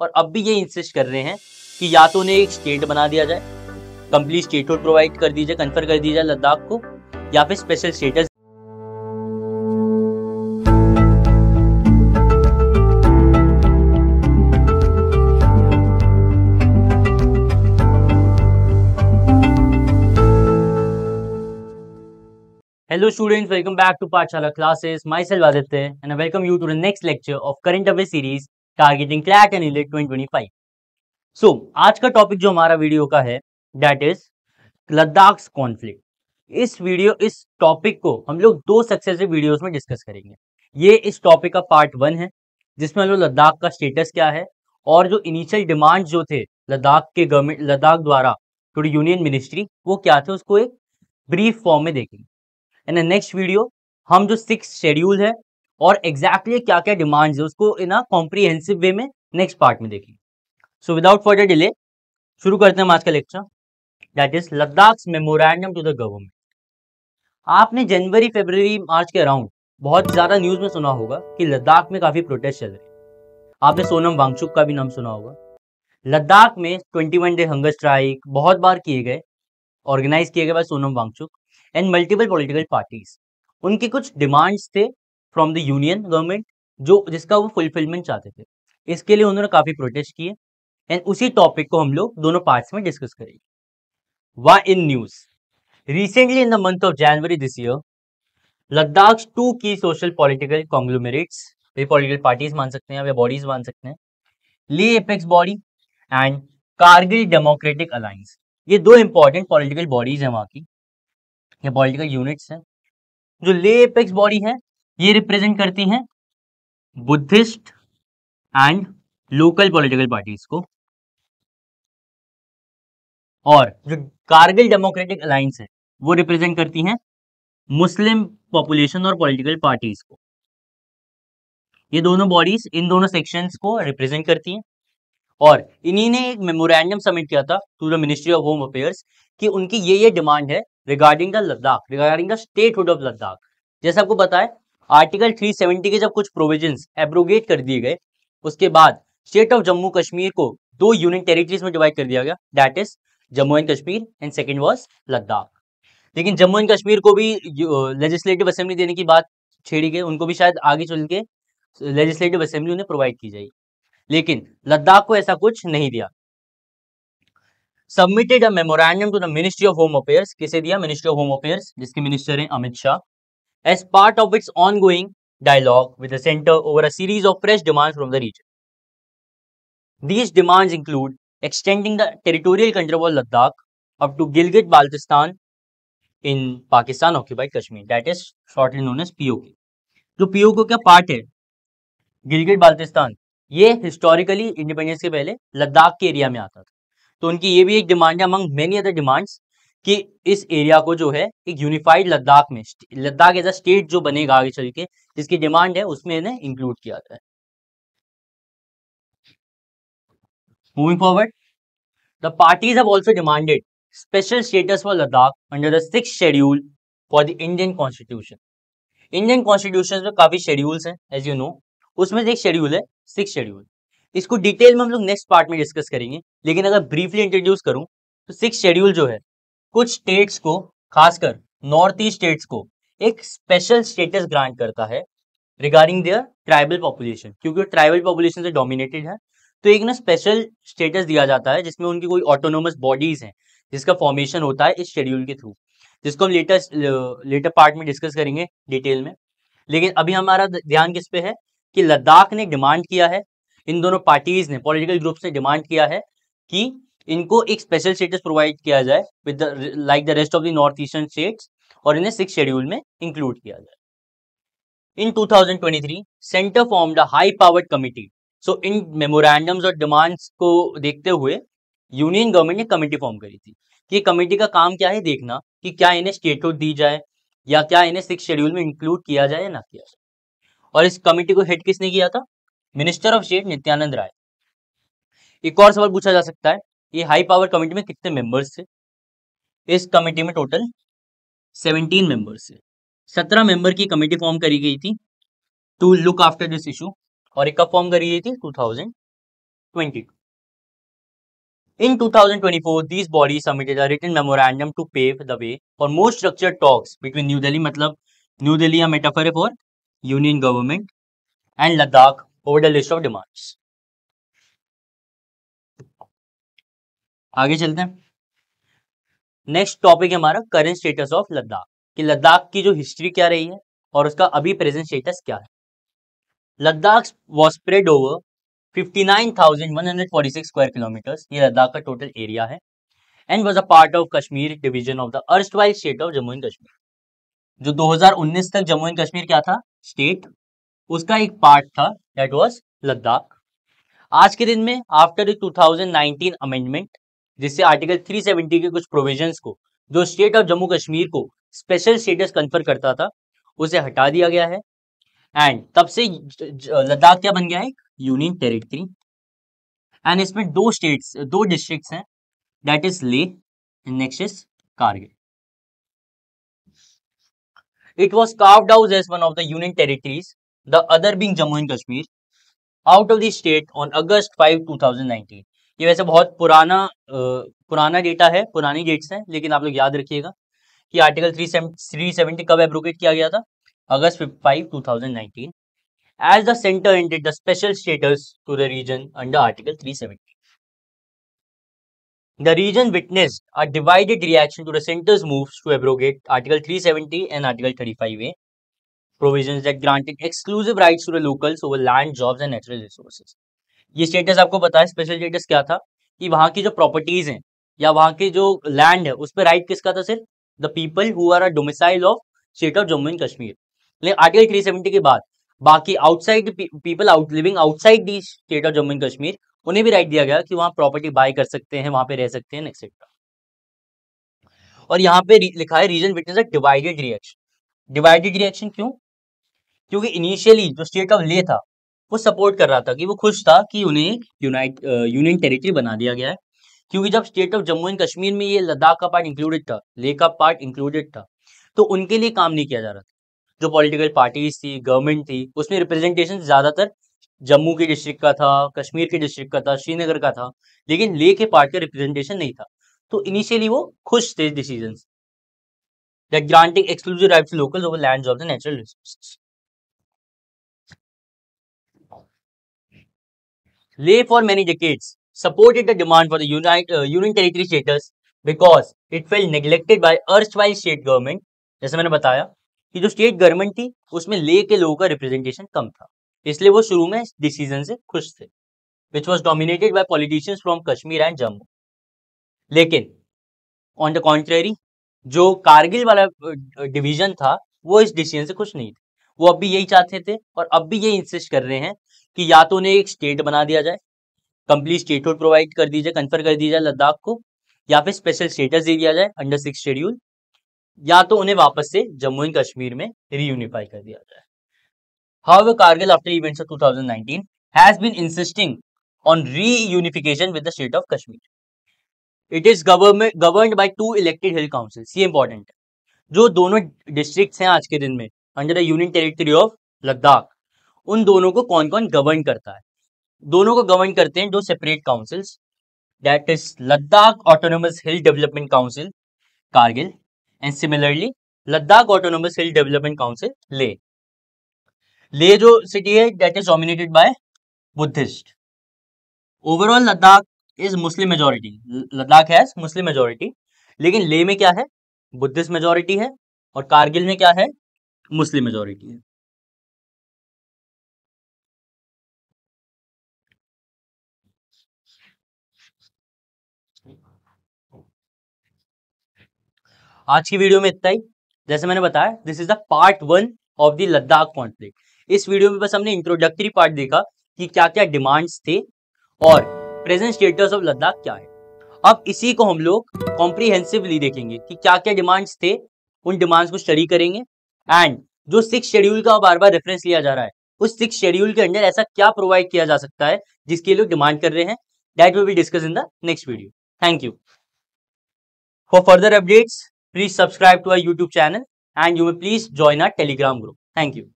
और अब भी ये इंसिस्ट कर रहे हैं कि या तो उन्हें एक स्टेट बना दिया जाए, कंप्लीट स्टेटहुड प्रोवाइड कर दी जाए, कन्फर कर दी जाए लद्दाख को, या फिर special status. Hello students, welcome back to Paathshala Classes. Myself Aditya and I welcome you to the next lecture of current affairs series targeting CLAT and ELECT 2025. So, आज का topic जो हमारा वीडियो का है that is लद्दाख कॉन्फ्लिक्ट। इस topic को हम लोग दो सक्सेसिव वीडियोस में डिस्कस करेंगे। ये इस टॉपिक का पार्ट 1 है जिसमें हम लोग लद्दाख का स्टेटस क्या है और जो इनिशियल डिमांड जो थे लद्दाख के गवर्नमेंट, लद्दाख द्वारा टू द यूनियन मिनिस्ट्री, वो क्या थे उसको एक ब्रीफ फॉर्म में देखेंगे। इन नेक्स्ट वीडियो हम जो 6th शेड्यूल है और एग्जैक्टली क्या क्या डिमांड्स है उसको इन अ कॉम्प्रिहेंसिव वे में नेक्स्ट पार्ट में देखेंगे। सो विदाउट फर्दर डिले शुरू करते हैं आज का lecture, that is Ladakh memorandum to the government. आपने जनवरी, फरवरी, मार्च के अराउंड बहुत ज्यादा न्यूज में सुना होगा कि लद्दाख में काफी प्रोटेस्ट चल रहे। आपने सोनम वांगचुक का भी नाम सुना होगा। लद्दाख में 21 डे हंगर स्ट्राइक बहुत बार किए गए, ऑर्गेनाइज किए गए by Sonam Wangchuk and multiple political parties. उनके कुछ डिमांड्स थे फ्रॉम द यूनियन गवर्नमेंट जो जिसका वो फुलफिलमेंट चाहते थे। इसके लिए उन्होंने काफी प्रोटेस्ट किए एंड उसी टॉपिक को हम लोग दोनों पार्ट्स में डिस्कस करेंगे। वाह in news recently in the month of January this year Ladakh 2 की सोशल पॉलिटिकल कॉन्ग्लोमेरेट्स, वे पॉलिटिकल पार्टीज मान सकते हैं, वे बॉडीज मान सकते हैं, Leh apex body and Kargil democratic alliance. ये दो इंपॉर्टेंट पॉलिटिकल बॉडीज हैं वहाँ की, ये पॉलिटिकल यूनिट्स हैं। जो ले एपेक्स बॉडी है ये रिप्रेजेंट करती हैं Buddhist and local political parties को, और जो कारगिल डेमोक्रेटिक अलायंस है वो रिप्रेजेंट करती हैं मुस्लिम पॉपुलेशन और पॉलिटिकल पार्टीज को। ये दोनों बॉडीज इन दोनों सेक्शंस को रिप्रेजेंट करती हैं और इन्हीं ने एक मेमोरेंडम सबमिट किया था to the ministry of home affairs कि उनकी ये डिमांड है regarding the Ladakh, regarding the statehood of Ladakh. जैसे आपको पता है आर्टिकल 370 के जब कुछ प्रोविजंस एब्रोगेट कर दिए गए उसके बाद स्टेट ऑफ जम्मू कश्मीर को 2 यूनियन टेरिटरीज में डिवाइड कर दिया गया, that is Jammu and Kashmir and second was Ladakh. लेकिन जम्मू एंड कश्मीर को भी लेजिस्लेटिव असेंबली देने की बात छेड़ी गई, उनको भी शायद आगे चल के लेजिस्लेटिव असेंबली उन्हें प्रोवाइड की जाएगी, लेकिन लद्दाख को ऐसा कुछ नहीं दिया। Submitted a memorandum to the ministry of home affairs, किसे दिया? मिनिस्ट्री ऑफ होम अफेयर्स, जिसके मिनिस्टर हैं Amit Shah, as part of its ongoing dialogue with the centre over a series of fresh demands from the region. These demands include extending the territorial control of Ladakh up to Gilgit Baltistan in Pakistan occupied Kashmir, that is shortly known as POK. जो POK का part है गिलगित बाल्टिस्तान, ये historically independence के पहले लद्दाख के area में आता था, तो उनकी ये भी एक डिमांड है अमंग मेनी अदर डिमांड्स कि इस एरिया को जो है एक यूनिफाइड लद्दाख में, लद्दाख एज अ स्टेट जो बनेगा आगे चल के, जिसकी डिमांड है उसमें इन्हें इंक्लूड किया जाता है। Moving forward the parties have also demanded special status for Ladakh under the 6th schedule for the Indian constitution. Indian constitution में काफी शेड्यूल्स हैं एज यू नो, उसमें से एक शेड्यूल है 6th शेड्यूल। इसको डिटेल में हम लोग नेक्स्ट पार्ट में डिस्कस करेंगे, लेकिन अगर ब्रीफली इंट्रोड्यूस करूं तो 6th शेड्यूल जो है कुछ स्टेट्स को, खासकर नॉर्थ ईस्ट स्टेट्स को एक स्पेशल स्टेटस ग्रांट करता है रिगार्डिंग देयर ट्राइबल पॉपुलेशन, क्योंकि ट्राइबल पॉपुलेशन से डोमिनेटेड है, तो एक ना स्पेशल स्टेटस दिया जाता है जिसमें उनकी कोई ऑटोनोमस बॉडीज हैं जिसका फॉर्मेशन होता है इस शेड्यूल के थ्रू, जिसको हम लेटर पार्ट में डिस्कस करेंगे डिटेल में। लेकिन अभी हमारा ध्यान किस पे है कि लद्दाख ने डिमांड किया है, इन दोनों पार्टीज ने, पॉलिटिकल ग्रुप्स ने डिमांड किया है कि इनको एक स्पेशल स्टेटस प्रोवाइड किया जाए with like the rest of the north eastern states और इन्हें 6th शेड्यूल में इंक्लूड किया जाए। In 2023 centre form the high powered committee. So in memorandums और डिमांड्स को देखते हुए यूनियन गवर्नमेंट ने कमेटी फॉर्म करी थी कि कमेटी का काम क्या है, देखना कि क्या इन्हें स्टेटहुड दी जाए या क्या इन्हें 6th शेड्यूल में इंक्लूड किया जाए या ना किया जाए। और इस कमेटी को हेड किसने किया था? Minister of state Nityanand Rai. एक और सवाल पूछा जा सकता है, ये हाई पावर कमेटी में कितने मेंबर्स थे? इस कमेटी में टोटल 17 मेंबर्स थे। 17 मेंबर की कमेटी फॉर्म करी गई थी to look after this issue और एक कब फॉर्म करी गई थी? 2000 2022. In 2024, these bodies submitted a written memorandum to pave the way for more structured talks between New Delhi, मतलब New Delhi a metaphor for Union government, and Ladakh over the list of demands. आगे चलते हैं. Next topic है हमारा current status of Ladakh, कि लद्दाख की जो history क्या रही है और उसका अभी प्रेजेंट स्टेटस क्या है. Ladakh was spread over 59,146 square kilometres, ये लद्दाख का टोटल एरिया है, and was a part of Kashmir division of the erstwhile state of Jammu and Kashmir. जो 2019 तक जम्मू एंड कश्मीर क्या था, स्टेट, उसका एक पार्ट था, दैट वाज लद्दाख. आज के दिन में आफ्टर 2019 अमेंडमेंट, जिससे आर्टिकल 370 के कुछ प्रोविजंस को जो स्टेट ऑफ जम्मू कश्मीर को स्पेशल स्टेटस कन्फर करता था उसे हटा दिया गया है, एंड तब से लद्दाख क्या बन गया है, यूनियन टेरिटरी. एंड इसमें दो स्टेट्स, दो डिस्ट्रिक्ट्स हैं, that is Leh and next is Kargil. It was carved out as one of the union territories, the other being Jammu and Kashmir, out of the state on August 5, 2019. ये वैसे बहुत पुराना डेटा है, पुरानी डेट्स हैं, लेकिन आप लोग याद रखिएगा कि आर्टिकल 370 कब एब्रोगेट किया गया था, August 5, 2019, as the center entered the special status to the region under Article 370. The region witnessed a divided reaction to the center's moves to abrogate Article 370 and Article 35A provisions that granted exclusive rights to the locals over land, jobs and natural resources. ये status आपको पता है, special status क्या था, कि वहाँ की जो प्रॉपर्टीज हैं या वहाँ के जो लैंड है उस पर राइट किसका था, सिर्फ the people who are a domicile of state of Jammu and Kashmir. लेकिन आर्टिकल 370 के बाद बाकी outside people living outside the state of Jammu and Kashmir, उन्हें भी राइट दिया गया कि वहां प्रॉपर्टी बाय कर सकते हैं, वहां पे रह सकते हैं, एक्सेट्रा. और यहाँ पे लिखा है region witness divided reaction. Divided reaction क्यों, क्योंकि इनिशियली जो स्टेट ऑफ ले था वो सपोर्ट कर रहा था, कि वो खुश था कि उन्हें यूनियन टेरिटरी बना दिया गया है, क्योंकि जब state of Jammu and Kashmir में ये लद्दाख का पार्ट इंक्लूडेड था, लेह का पार्ट इंक्लूडेड था, तो उनके लिए काम नहीं किया जा रहा था. जो पॉलिटिकल पार्टीज थी, गवर्नमेंट थी, उसमें रिप्रेजेंटेशन ज्यादातर जम्मू के डिस्ट्रिक्ट का था, कश्मीर के डिस्ट्रिक्ट का था, श्रीनगर का था, लेकिन लेह के पार्ट का रिप्रेजेंटेशन नहीं था. तो इनिशियली वो खुश थे decision that granting exclusive rights to locals over land, jobs and natural resources. Leh for many decades supported the demand for the union territory status because it felt neglected by erstwhile state government. जैसे मैंने बताया कि जो state government थी उसमें ले के लोगों का रिप्रेजेंटेशन कम था, इसलिए वो शुरू में डिसीजन से खुश थे, which was dominated by politicians from Kashmir and Jammu. लेकिन ऑन द कॉन्ट्रेरी जो कारगिल वाला डिवीजन था वो इस डिसीजन से खुश नहीं थे, वो अब भी यही चाहते थे और अब भी यही इंसिस्ट कर रहे हैं कि या तो उन्हें एक स्टेट बना दिया जाए, कंप्लीट स्टेटहुड प्रोवाइड कर दी जाए, कन्फर कर दी जाए लद्दाख को, या फिर स्पेशल स्टेटस दे दिया जाए अंडर 6th शेड्यूल, या तो उन्हें वापस से जम्मू एंड कश्मीर में रीयूनिफाई कर दिया जाए. However Kargil after events of 2019 has been insisting on reunification with the state of Kashmir. It is governed by 2 elected hill councils. ये इंपॉर्टेंट है, जो दोनों डिस्ट्रिक्ट्स हैं आज के दिन में under the union territory of Ladakh, उन दोनों को कौन कौन गवर्न करता है. दोनों को गवर्न करते हैं 2 separate councils, that is Ladakh autonomous hill development council Kargil and similarly Ladakh autonomous hill development council Leh. Leh जो सिटी है that is dominated by Buddhist. Overall Ladakh is Muslim majority, Ladakh has Muslim majority, लेकिन लेह में क्या है, बुद्धिस्ट मेजोरिटी है, और कारगिल में क्या है, मुस्लिम मेजोरिटी है. आज की वीडियो में इतना ही. जैसे मैंने बताया this is the part 1 of the Ladakh conflict. इस वीडियो में बस हमने इंट्रोडक्टरी पार्ट देखा कि क्या क्या डिमांड्स थे और प्रेजेंट स्टेटस ऑफ लद्दाख क्या है. अब इसी को हम लोग कॉम्प्रिहेंसिवली देखेंगे कि क्या क्या डिमांड्स थे, उन डिमांड्स को स्टडी करेंगे, एंड जो 6th शेड्यूल का बार बार रेफरेंस लिया जा रहा है, उस 6th शेड्यूल के अंदर ऐसा क्या प्रोवाइड किया जा सकता है जिसके लोग डिमांड कर रहे हैं, that will be discuss in the next video. Thank you. For further updates, please subscribe to our YouTube channel and you may please join our Telegram group. Thank you.